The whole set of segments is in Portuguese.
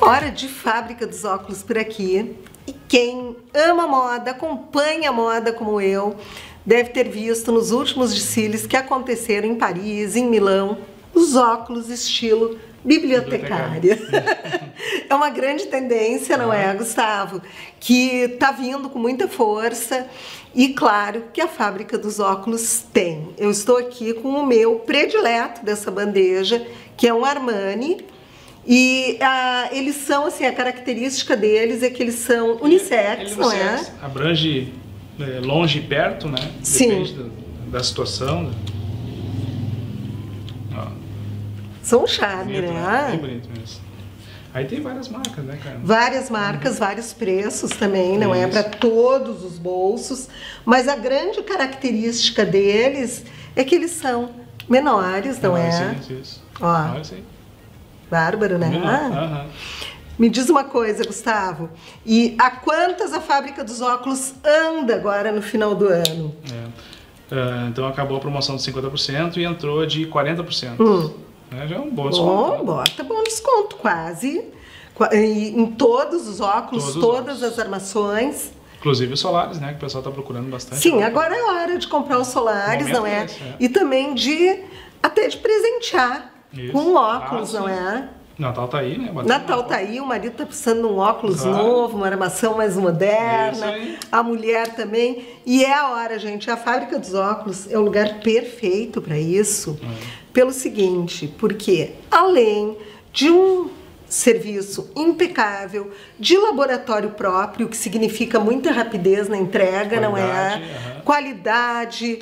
Hora de Fábrica dos Óculos por aqui. E quem ama moda, acompanha a moda como eu, deve ter visto nos últimos desfiles que aconteceram em Paris, em Milão, os óculos estilo bibliotecária. É uma grande tendência, não é, Gustavo? Que está vindo com muita força e, claro, que a Fábrica dos Óculos tem. Eu estou aqui com o meu predileto dessa bandeja, que é um Armani. E eles são, assim, a característica deles é que eles são unissex, não é? Abrange longe e perto, né? Depende da situação. Ó. São um charme, bonito, né? Muito bonito mesmo. Aí tem várias marcas, né, Carmen? Várias marcas, vários preços também, não é? Para todos os bolsos. Mas a grande característica deles é que eles são menores, não é? Sim, isso. Ó. Sim. Bárbaro, né? Me diz uma coisa, Gustavo. E a quantas a Fábrica dos Óculos anda agora no final do ano? Então acabou a promoção de 50% e entrou de 40%. Já é um bom desconto. Bom desconto, quase. Em todos os óculos, todas as armações. Inclusive os solares, né? Que o pessoal está procurando bastante. Sim, agora é hora de comprar os solares, não é? E também de até de presentear. Isso. Com óculos, não é? Natal tá aí, né? Natal tá aí, o marido tá precisando de um óculos novo, uma armação mais moderna, a mulher também. E é a hora, gente, a Fábrica dos Óculos é o lugar perfeito para isso, pelo seguinte, porque além de um serviço impecável, de laboratório próprio, que significa muita rapidez na entrega, qualidade, não é? Qualidade,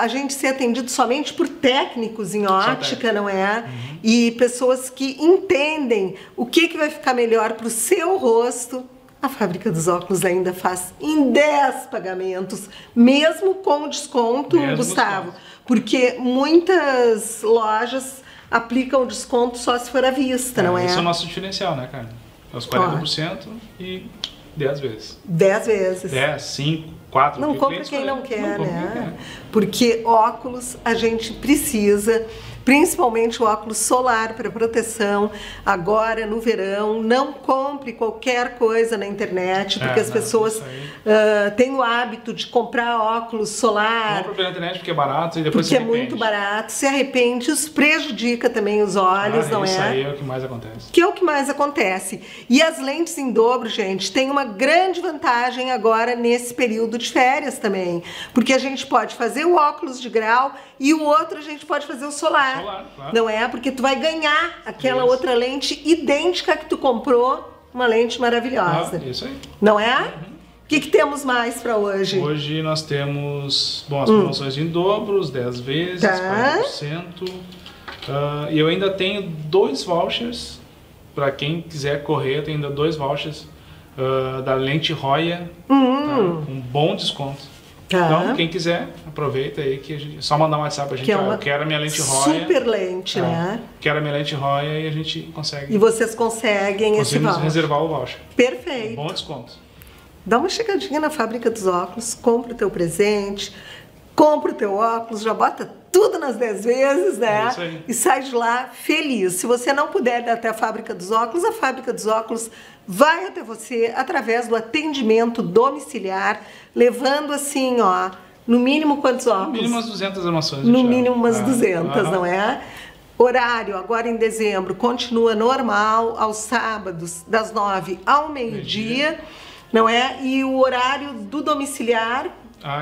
a gente ser atendido somente por técnicos em ótica, não é? E pessoas que entendem o que, que vai ficar melhor para o seu rosto. A Fábrica dos Óculos ainda faz em 10 pagamentos, mesmo com desconto, Gustavo. Porque muitas lojas aplicam desconto só se for à vista, não é? Esse é o nosso diferencial, né, Carmen? É os 40% e 10 vezes. 10 vezes. 10, 5. Não compra quem não quer, né? Porque óculos a gente precisa, principalmente o óculos solar para proteção, agora no verão. Não compre qualquer coisa na internet, porque as pessoas têm o hábito de comprar óculos solar. Compra pela internet porque é barato e depois se arrepende. Porque é muito barato, se arrepende, isso prejudica também os olhos, não é? Isso aí é o que mais acontece. Que é o que mais acontece. E as lentes em dobro, gente, tem uma grande vantagem agora nesse período de férias também, porque a gente pode fazer o óculos de grau e o outro a gente pode fazer o solar. Não é? Porque tu vai ganhar aquela outra lente idêntica que tu comprou, uma lente maravilhosa. Isso aí. Não é? O que, que temos mais para hoje? Hoje nós temos, bom, as promoções em dobros, 10 vezes, 40%. E eu ainda tenho 2 vouchers, para quem quiser correr, eu tenho ainda 2 vouchers da lente Royer, com um bom desconto. Então, quem quiser, aproveita aí, que a gente, só mandar um WhatsApp pra gente, que é eu quero a minha lente Royer. Super lente, né? Quero a minha lente Royer e a gente consegue. E vocês conseguem esse voucher. Reservar o voucher. Perfeito. Um bom desconto. Dá uma chegadinha na Fábrica dos Óculos, compra o teu presente, compra o teu óculos, já bota tudo nas 10 vezes, né? Isso aí. E sai de lá feliz. Se você não puder ir até a Fábrica dos Óculos vai até você através do atendimento domiciliar, levando assim, ó, no mínimo quantos óculos? No mínimo umas 200 armações. No mínimo umas 200, não é? Horário, agora em dezembro, continua normal, aos sábados, das 9 ao meio-dia, não é? E o horário do domiciliar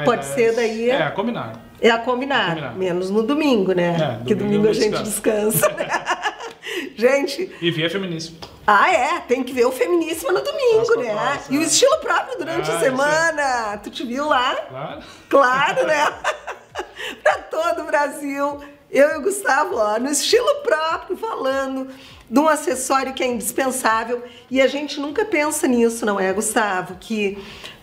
pode ser daí... É, combinado. É a combinar, menos no domingo, né? Porque domingo a gente descansa. Gente... E via Feminissima. Tem que ver o Feminissima no domingo, né? E o estilo próprio durante a semana. Tu te viu lá? Claro, né? Pra todo o Brasil. Eu e o Gustavo, ó, no estilo próprio, falando de um acessório que é indispensável. E a gente nunca pensa nisso, não é, Gustavo? Que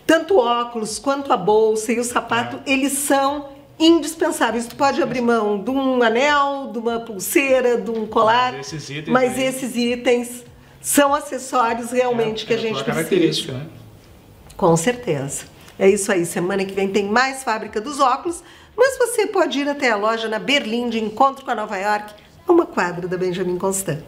tanto o óculos, quanto a bolsa e o sapato, eles são... indispensáveis. Tu pode abrir mão de um anel, de uma pulseira, de um colar, mas esses itens são acessórios realmente que a gente precisa. Característica, né? Com certeza. É isso aí. Semana que vem tem mais Fábrica dos Óculos. Mas você pode ir até a loja na Berlim, de encontro com a Nova York, a uma quadra da Benjamin Constant.